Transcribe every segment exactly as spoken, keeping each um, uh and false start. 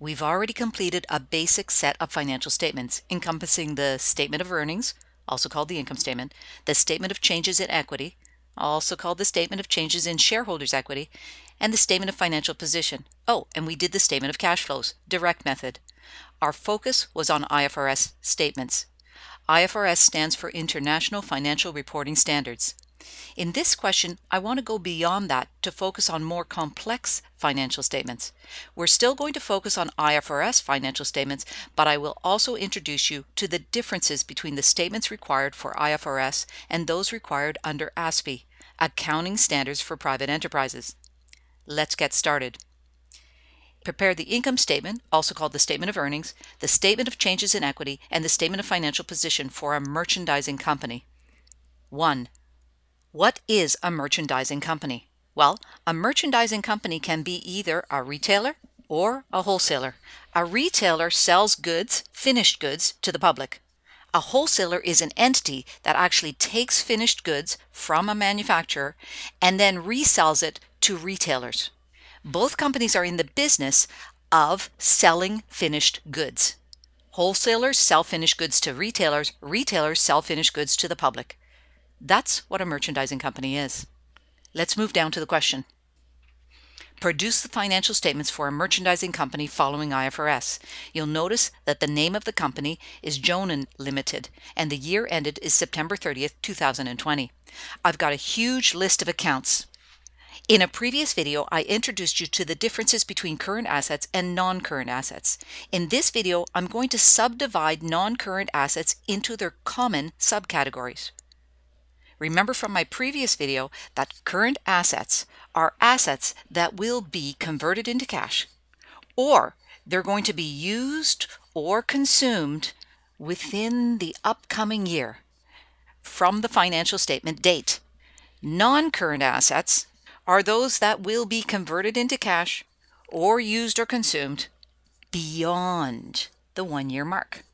We've already completed a basic set of financial statements encompassing the statement of earnings, also called the income statement, the statement of changes in equity, also called the statement of changes in shareholders' equity, and the statement of financial position. Oh, and we did the statement of cash flows, direct method. Our focus was on I F R S statements. I F R S stands for International Financial Reporting Standards. In this question, I want to go beyond that to focus on more complex financial statements. We're still going to focus on I F R S financial statements, but I will also introduce you to the differences between the statements required for I F R S and those required under A S P E, Accounting Standards for Private Enterprises. Let's get started. Prepare the income statement, also called the statement of earnings, the statement of changes in equity, and the statement of financial position for a merchandising company. one. What is a merchandising company? Well, a merchandising company can be either a retailer or a wholesaler. A retailer sells goods, finished goods, to the public. A wholesaler is an entity that actually takes finished goods from a manufacturer and then resells it to retailers. Both companies are in the business of selling finished goods. Wholesalers sell finished goods to retailers. Retailers sell finished goods to the public. That's what a merchandising company is. Let's move down to the question. Produce the financial statements for a merchandising company following I F R S. You'll notice that the name of the company is Jonan Limited, and the year ended is September thirtieth, two thousand twenty. I've got a huge list of accounts. In a previous video, I introduced you to the differences between current assets and non-current assets. In this video, I'm going to subdivide non-current assets into their common subcategories. Remember from my previous video that current assets are assets that will be converted into cash, or they're going to be used or consumed within the upcoming year from the financial statement date. Non-current assets are those that will be converted into cash or used or consumed beyond the one-year mark.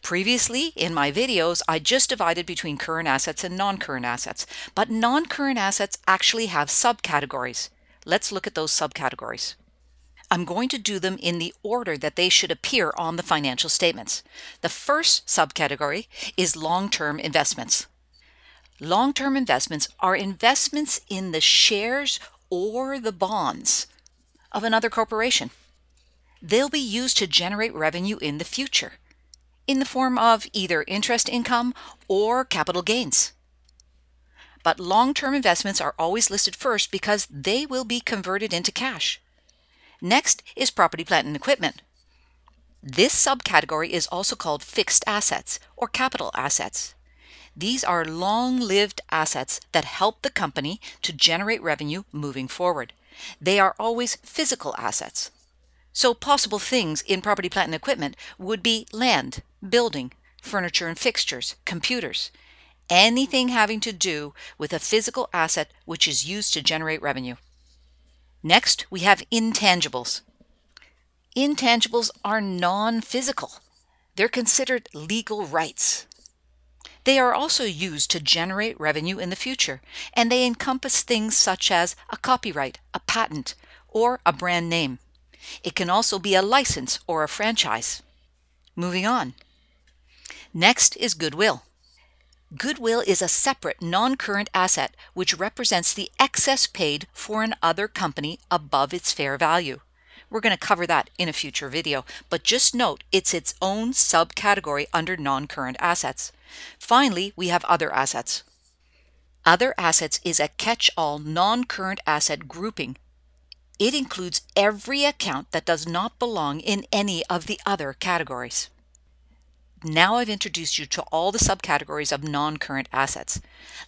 Previously, in my videos, I just divided between current assets and non-current assets, but non-current assets actually have subcategories. Let's look at those subcategories. I'm going to do them in the order that they should appear on the financial statements. The first subcategory is long-term investments. Long-term investments are investments in the shares or the bonds of another corporation. They'll be used to generate revenue in the future, in the form of either interest income or capital gains. But long-term investments are always listed first because they will be converted into cash. Next is property, plant, and equipment. This subcategory is also called fixed assets or capital assets. These are long-lived assets that help the company to generate revenue moving forward. They are always physical assets. So possible things in property, plant, and equipment would be land, building, furniture and fixtures, computers, anything having to do with a physical asset which is used to generate revenue. Next, we have intangibles. Intangibles are non-physical. They're considered legal rights. They are also used to generate revenue in the future, and they encompass things such as a copyright, a patent, or a brand name. It can also be a license or a franchise. Moving on. Next is goodwill. Goodwill is a separate non-current asset which represents the excess paid for another company above its fair value. We're going to cover that in a future video, but just note it's its own subcategory under non-current assets. Finally, we have other assets. Other assets is a catch-all non-current asset grouping. It includes every account that does not belong in any of the other categories. Now I've introduced you to all the subcategories of non-current assets.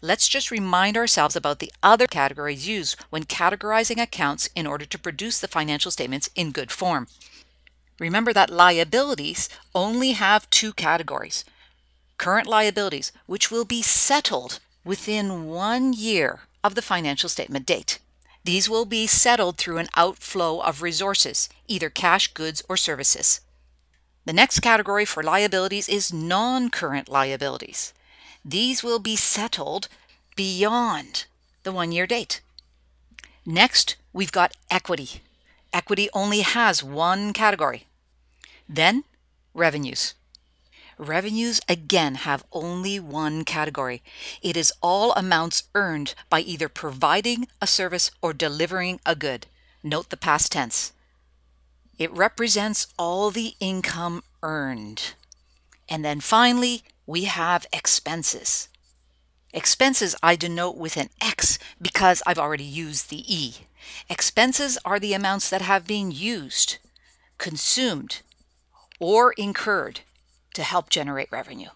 Let's just remind ourselves about the other categories used when categorizing accounts in order to produce the financial statements in good form. Remember that liabilities only have two categories. Current liabilities, which will be settled within one year of the financial statement date. These will be settled through an outflow of resources, either cash, goods, or services. The next category for liabilities is non-current liabilities. These will be settled beyond the one-year date. Next, we've got equity. Equity only has one category, Then revenues. Revenues again have only one category. It is all amounts earned by either providing a service or delivering a good. Note the past tense. It represents all the income earned. And then finally, we have expenses. Expenses I denote with an X because I've already used the E. Expenses are the amounts that have been used, consumed, or incurred to help generate revenue.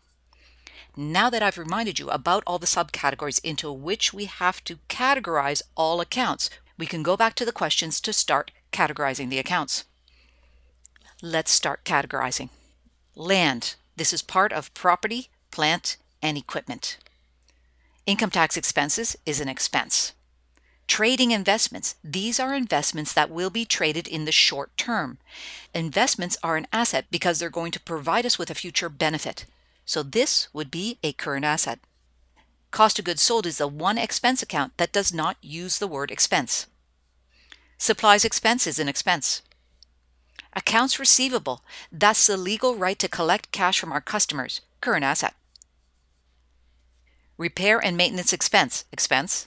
Now that I've reminded you about all the subcategories into which we have to categorize all accounts, we can go back to the questions to start categorizing the accounts. Let's start categorizing. Land. This is part of property, plant, and equipment. Income tax expenses is an expense. Trading investments. These are investments that will be traded in the short term. Investments are an asset because they're going to provide us with a future benefit. So this would be a current asset. Cost of goods sold is the one expense account that does not use the word expense. Supplies expense is an expense. Accounts receivable. That's the legal right to collect cash from our customers. Current asset. Repair and maintenance expense. Expense.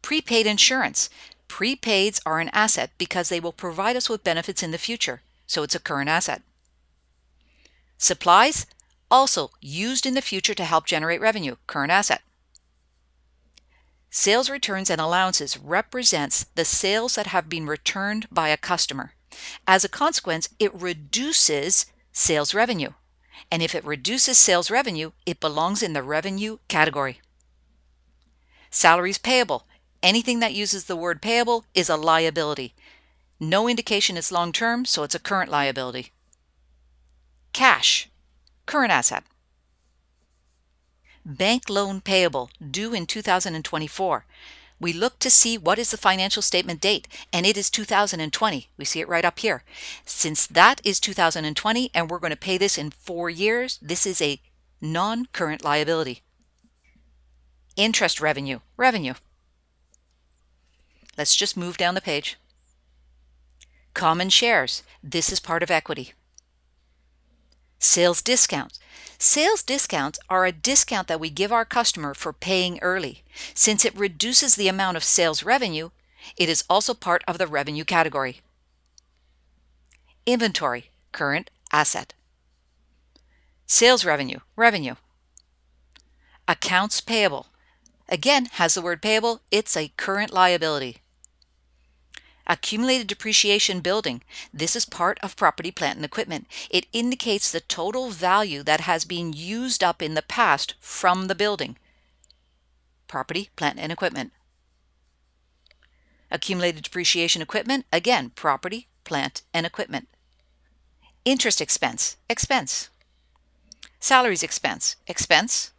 Prepaid insurance. Prepaids are an asset because they will provide us with benefits in the future, so it's a current asset. Supplies, also used in the future to help generate revenue, current asset. Sales returns and allowances represents the sales that have been returned by a customer. As a consequence, it reduces sales revenue. And if it reduces sales revenue, it belongs in the revenue category. Salaries payable. Anything that uses the word payable is a liability. No indication it's long-term, so it's a current liability. Cash, current asset. Bank loan payable, due in two thousand twenty-four. We look to see what is the financial statement date, and it is two thousand twenty. We see it right up here. Since that is two thousand twenty, and we're going to pay this in four years, this is a non-current liability. Interest revenue, revenue. Let's just move down the page. Common shares. This is part of equity. Sales discounts. Sales discounts are a discount that we give our customer for paying early. Since it reduces the amount of sales revenue, it is also part of the revenue category. Inventory, current asset. Sales revenue, revenue. Accounts payable. Again, has the word payable, it's a current liability. Accumulated depreciation building. This is part of property, plant, and equipment. It indicates the total value that has been used up in the past from the building. Property, plant, and equipment. Accumulated depreciation equipment. Again, property, plant, and equipment. Interest expense, expense. Salaries expense, expense.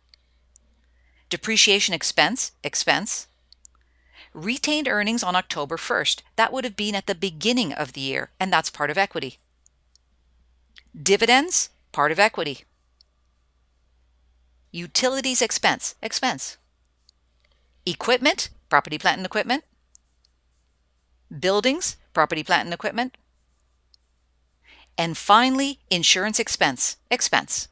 Depreciation expense, expense. Retained earnings on October first. That would have been at the beginning of the year, and that's part of equity. Dividends, part of equity. Utilities expense, expense. Equipment, property, plant, and equipment. Buildings, property, plant, and equipment. And finally, insurance expense, expense.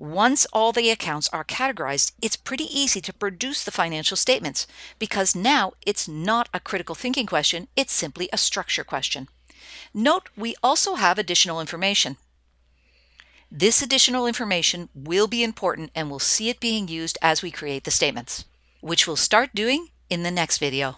Once all the accounts are categorized, it's pretty easy to produce the financial statements because now it's not a critical thinking question, it's simply a structure question. Note we also have additional information. This additional information will be important and we'll see it being used as we create the statements, which we'll start doing in the next video.